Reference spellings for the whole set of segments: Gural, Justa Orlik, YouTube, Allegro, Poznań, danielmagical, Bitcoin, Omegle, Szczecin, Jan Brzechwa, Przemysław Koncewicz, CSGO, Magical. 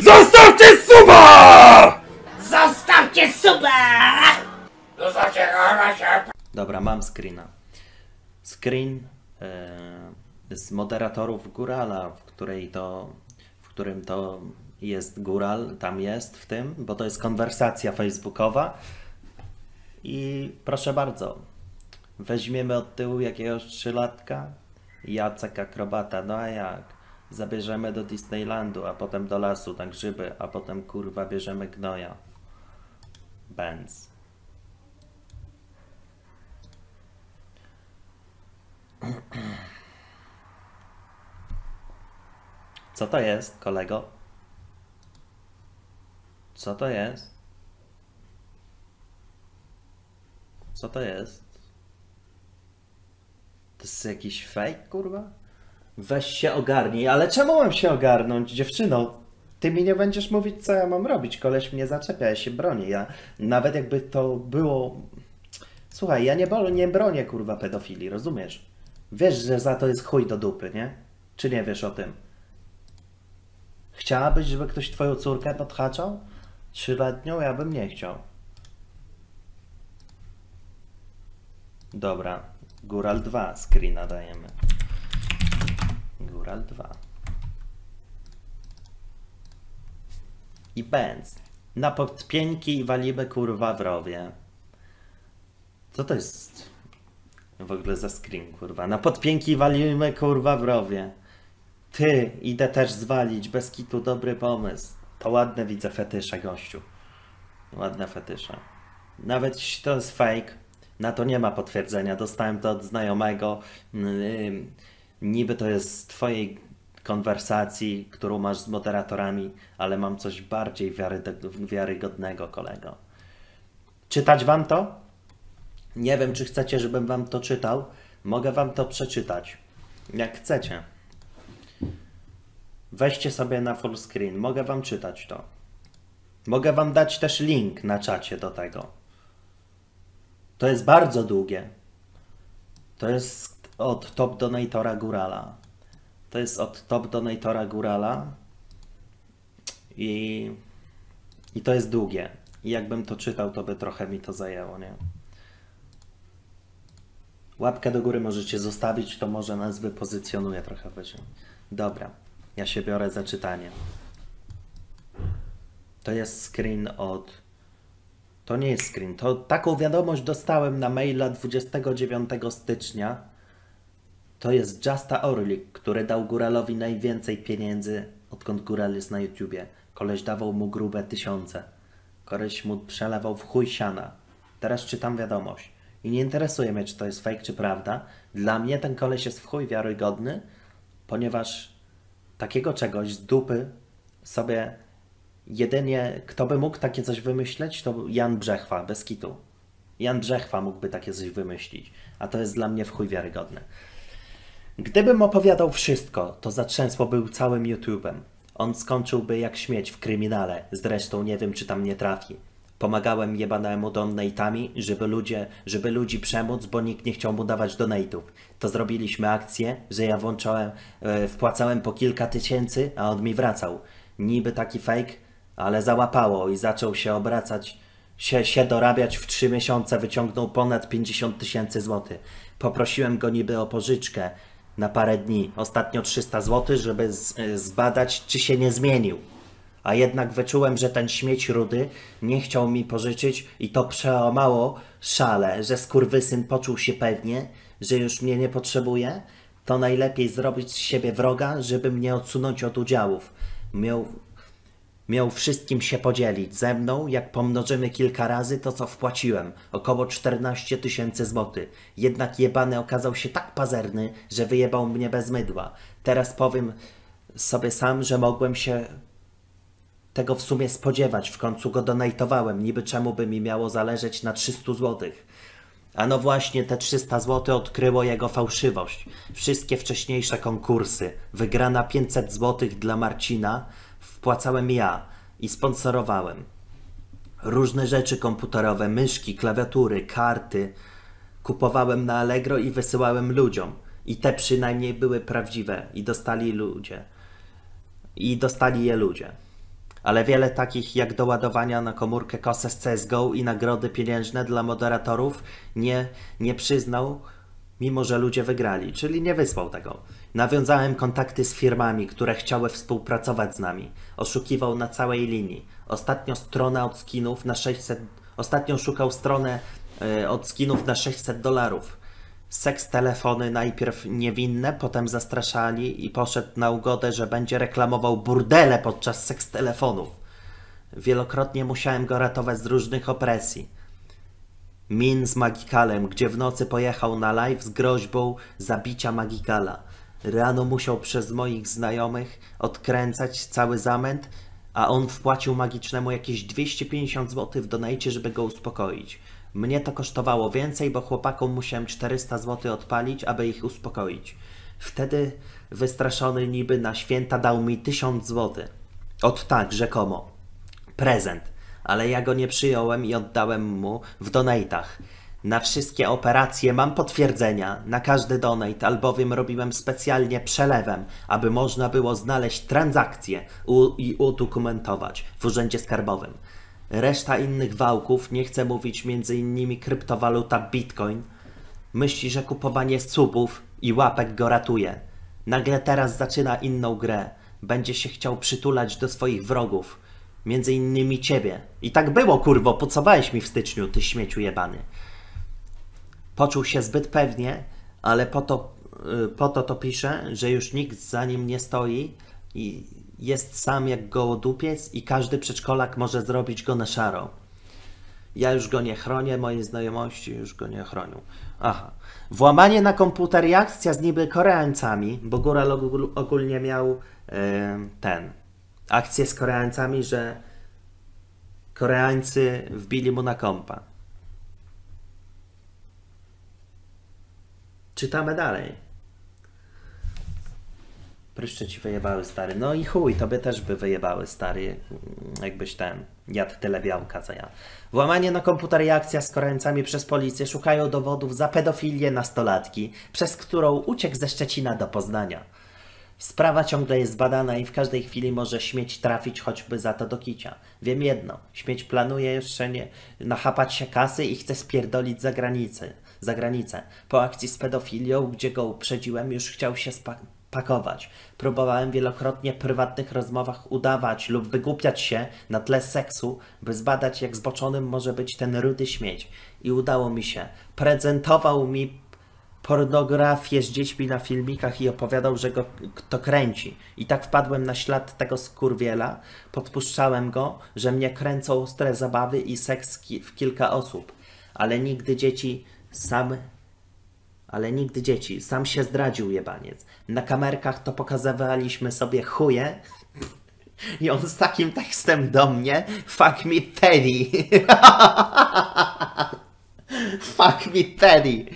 Zostawcie suba! Zostawcie suba! Zostawcie suba! Dobra, mam screena. Screen z moderatorów Gurala, w którym to jest Gural, tam jest w tym, bo to jest konwersacja facebookowa. I proszę bardzo, weźmiemy od tyłu jakiegoś 3-latka, Jacek akrobata, no a jak? Zabierzemy do Disneylandu, a potem do lasu na grzyby, a potem kurwa bierzemy gnoja. Benz. Co to jest, kolego? Co to jest? Co to jest? To jest jakiś fake, kurwa? Weź się ogarnij, ale czemu mam się ogarnąć, dziewczyno? Ty mi nie będziesz mówić, co ja mam robić. Koleś mnie zaczepia, ja się bronię. Ja nawet jakby to było... Słuchaj, ja nie bronię, kurwa, pedofilii, rozumiesz? Wiesz, że za to jest chuj do dupy, nie? Czy nie wiesz o tym? Chciałabyś, żeby ktoś twoją córkę podhaczał? 3-letnią? Ja bym nie chciał. Dobra, Gural 2 screena dajemy. Gural 2. I Benz. Na podpięki walimy kurwa w rowie. Co to jest w ogóle za screen, kurwa? Na podpięki walimy kurwa w rowie. Ty, idę też zwalić, bez kitu, dobry pomysł. To ładne widzę fetysze, gościu. Ładne fetysze. Nawet jeśli to jest fake, na to nie ma potwierdzenia. Dostałem to od znajomego. Niby to jest z twojej konwersacji, którą masz z moderatorami, ale mam coś bardziej wiarygodnego, kolego. Czytać wam to? Nie wiem, czy chcecie, żebym wam to czytał. Mogę wam to przeczytać, jak chcecie. Weźcie sobie na full screen. Mogę wam czytać to. Mogę wam dać też link na czacie do tego. To jest bardzo długie. To jest od top donatora Gurala. To jest od top donatora Gurala. I to jest długie. I jakbym to czytał, to by trochę mi to zajęło, nie? Łapkę do góry możecie zostawić, to może nas wypozycjonuje trochę wyżej. Dobra. Ja się biorę za czytanie. To jest screen od... To nie jest screen. To taką wiadomość dostałem na maila 29 stycznia. To jest Justa Orlik, który dał Guralowi najwięcej pieniędzy, odkąd Gural jest na YouTubie. Koleś dawał mu grube 1000. Koleś mu przelewał w chuj siana. Teraz czytam wiadomość. I nie interesuje mnie, czy to jest fake, czy prawda. Dla mnie ten koleś jest w chuj wiarygodny, ponieważ... Takiego czegoś z dupy sobie jedynie, kto by mógł takie coś wymyśleć, to Jan Brzechwa, bez kitu. Jan Brzechwa mógłby takie coś wymyślić, a to jest dla mnie w chuj wiarygodne. Gdybym opowiadał wszystko, to zatrzęsłoby całym YouTube'em. On skończyłby jak śmieć w kryminale, zresztą nie wiem, czy tam nie trafi. Pomagałem jebanemu donate'ami, żeby ludzi przemóc, bo nikt nie chciał mu dawać donate'ów. To zrobiliśmy akcję, że ja wpłacałem po kilka tysięcy, a on mi wracał. Niby taki fake, ale załapało i zaczął się obracać, się dorabiać w 3 miesiące, wyciągnął ponad 50 000 złotych. Poprosiłem go niby o pożyczkę na parę dni, ostatnio 300 zł, żeby zbadać, czy się nie zmienił. A jednak wyczułem, że ten śmieć rudy nie chciał mi pożyczyć i to przełamało szale, że skurwysyn poczuł się pewnie, że już mnie nie potrzebuje. To najlepiej zrobić z siebie wroga, żeby mnie odsunąć od udziałów. Miał wszystkim się podzielić ze mną, jak pomnożymy kilka razy to, co wpłaciłem, około 14 000 złotych. Jednak jebany okazał się tak pazerny, że wyjebał mnie bez mydła. Teraz powiem sobie sam, że mogłem się... Tego w sumie spodziewać, w końcu go donajtowałem, niby czemu by mi miało zależeć na 300 zł. A no właśnie te 300 zł odkryło jego fałszywość. Wszystkie wcześniejsze konkursy, wygrana 500 zł dla Marcina, wpłacałem ja i sponsorowałem. Różne rzeczy komputerowe, myszki, klawiatury, karty, kupowałem na Allegro i wysyłałem ludziom. I te przynajmniej były prawdziwe i dostali je ludzie. ale wiele takich jak doładowania na komórkę kosę z CSGO i nagrody pieniężne dla moderatorów nie przyznał, mimo że ludzie wygrali, czyli nie wysłał tego. Nawiązałem kontakty z firmami, które chciały współpracować z nami. Oszukiwał na całej linii. Ostatnio stronę od skinów na 600... Ostatnio szukał stronę od skinów na $600. Seks telefony najpierw niewinne, potem zastraszali i poszedł na ugodę, że będzie reklamował burdele podczas seks telefonów. Wielokrotnie musiałem go ratować z różnych opresji. Min z Magicalem, gdzie w nocy pojechał na live z groźbą zabicia Magicala. Rano musiał przez moich znajomych odkręcać cały zamęt, a on wpłacił Magicznemu jakieś 250 zł w donajcie, żeby go uspokoić. Mnie to kosztowało więcej, bo chłopakom musiałem 400 zł odpalić, aby ich uspokoić. Wtedy wystraszony niby na święta dał mi 1000 zł. Ot tak, rzekomo. Prezent. Ale ja go nie przyjąłem i oddałem mu w donatach. Na wszystkie operacje mam potwierdzenia, na każdy donate, albowiem robiłem specjalnie przelewem, aby można było znaleźć transakcje i udokumentować w Urzędzie Skarbowym. Reszta innych wałków, nie chcę mówić m.in. kryptowaluta Bitcoin, myśli, że kupowanie subów i łapek go ratuje. Nagle teraz zaczyna inną grę, będzie się chciał przytulać do swoich wrogów, m.in. ciebie. I tak było, kurwo, pocowałeś mi w styczniu, ty śmieciu jebany. Poczuł się zbyt pewnie, ale po to pisze, że już nikt za nim nie stoi i jest sam jak gołodupiec i każdy przedszkolak może zrobić go na szaro. Ja już go nie chronię, moje znajomości już go nie chronią. Aha. Włamanie na komputer i akcja z niby Koreańcami, bo Gural ogólnie miał akcję z Koreańcami, że Koreańcy wbili mu na kompa. Czytamy dalej. Pryszcze ci wyjebały, stary. No i chuj, tobie też by wyjebały, stary. Jakbyś jadł tyle białka, co ja. Włamanie na komputer i akcja z Koreańcami przez policję szukają dowodów za pedofilię nastolatki, przez którą uciekł ze Szczecina do Poznania. Sprawa ciągle jest badana i w każdej chwili może śmieć trafić choćby za to do kicia. Wiem jedno, śmieć planuje jeszcze nie nachapać się kasy i chce spierdolić za granicę. Po akcji z pedofilią, gdzie go uprzedziłem, już chciał się pakować. Próbowałem wielokrotnie w prywatnych rozmowach udawać lub wygłupiać się na tle seksu, by zbadać, jak zboczonym może być ten rudy śmieć. I udało mi się. Prezentował mi pornografię z dziećmi na filmikach i opowiadał, że go to kręci. I tak wpadłem na ślad tego skurwiela, podpuszczałem go, że mnie kręcą ostre zabawy i seks w kilka osób. Ale nigdy dzieci, sam się zdradził, jebaniec. Na kamerkach to pokazywaliśmy sobie chuje i on z takim tekstem do mnie: fuck me Teddy. Fuck me Teddy.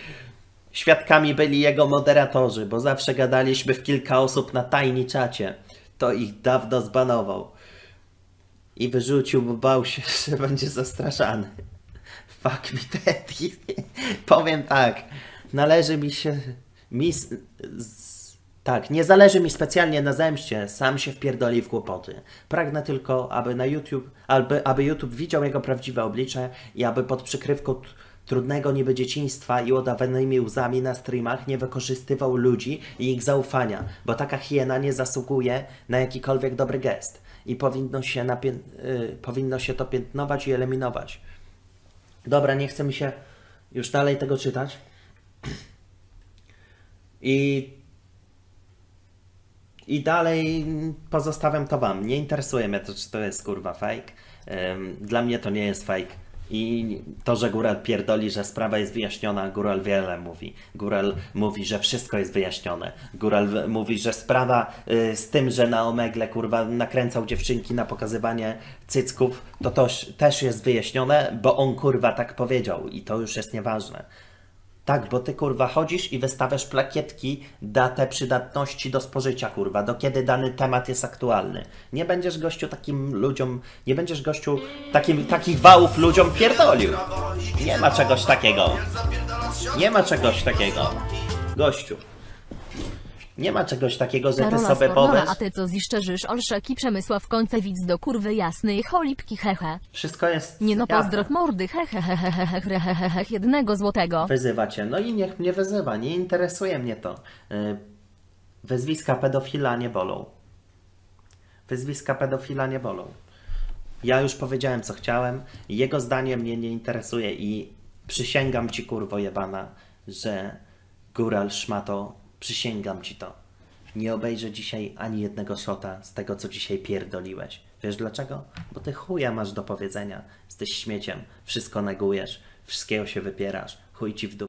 Świadkami byli jego moderatorzy, bo zawsze gadaliśmy w kilka osób na tajni czacie. To ich dawno zbanował. I wyrzucił, bo bał się, że będzie zastraszany. Fuck me Teddy. Powiem tak. Nie zależy mi specjalnie na zemście, sam się wpierdoli w kłopoty. Pragnę tylko, aby na YouTube, aby YouTube widział jego prawdziwe oblicze i aby pod przykrywką trudnego niby dzieciństwa i udawanymi łzami na streamach nie wykorzystywał ludzi i ich zaufania, bo taka hiena nie zasługuje na jakikolwiek dobry gest i powinno się to piętnować i eliminować. Dobra, nie chce mi się już dalej tego czytać. I dalej pozostawiam to wam. Nie interesuje mnie to, czy to jest kurwa fake. Dla mnie to nie jest fake. I to, że Gural pierdoli, że sprawa jest wyjaśniona, Gural wiele mówi. Gural mówi, że wszystko jest wyjaśnione. Gural mówi, że sprawa z tym, że na Omegle kurwa nakręcał dziewczynki na pokazywanie cycków, to też jest wyjaśnione, bo on kurwa tak powiedział i to już jest nieważne. Tak, bo ty kurwa chodzisz i wystawiasz plakietki, datę przydatności do spożycia kurwa, do kiedy dany temat jest aktualny. Nie będziesz gościu takim ludziom, nie będziesz gościu takich wałów ludziom pierdolił. Nie ma czegoś takiego. Nie ma czegoś takiego. Gościu. Nie ma czegoś takiego, że ty sobie powiesz. A ty co ziszczerzysz Olszek i Przemysław Koncewicz do kurwy jasnej cholipki hehe. Wszystko jest nie no pozdrow mordy hehe 1 złotego. Wyzywa cię, no i niech mnie wyzywa, nie interesuje mnie to. Wyzwiska pedofila nie bolą. Wyzwiska pedofila nie bolą. Ja już powiedziałem co chciałem, jego zdanie mnie nie interesuje i przysięgam ci kurwo jebana, że Gural szmato, przysięgam ci to. Nie obejrzę dzisiaj ani jednego shota z tego, co dzisiaj pierdoliłeś. Wiesz dlaczego? Bo ty chuja masz do powiedzenia. Jesteś śmieciem, wszystko negujesz, wszystkiego się wypierasz, chuj ci w dół.